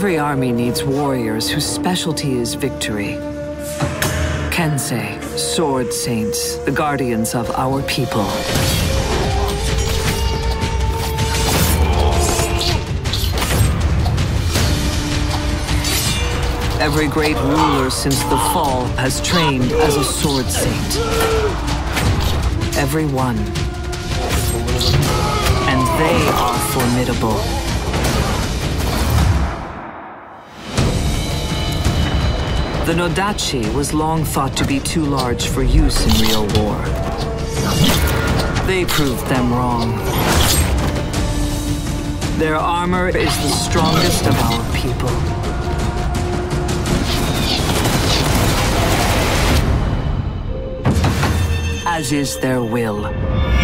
Every army needs warriors whose specialty is victory. Kensei, sword saints, the guardians of our people. Every great ruler since the fall has trained as a sword saint. Every one. And they are formidable. The Nodachi was long thought to be too large for use in real war. They proved them wrong. Their armor is the strongest of our people. As is their will.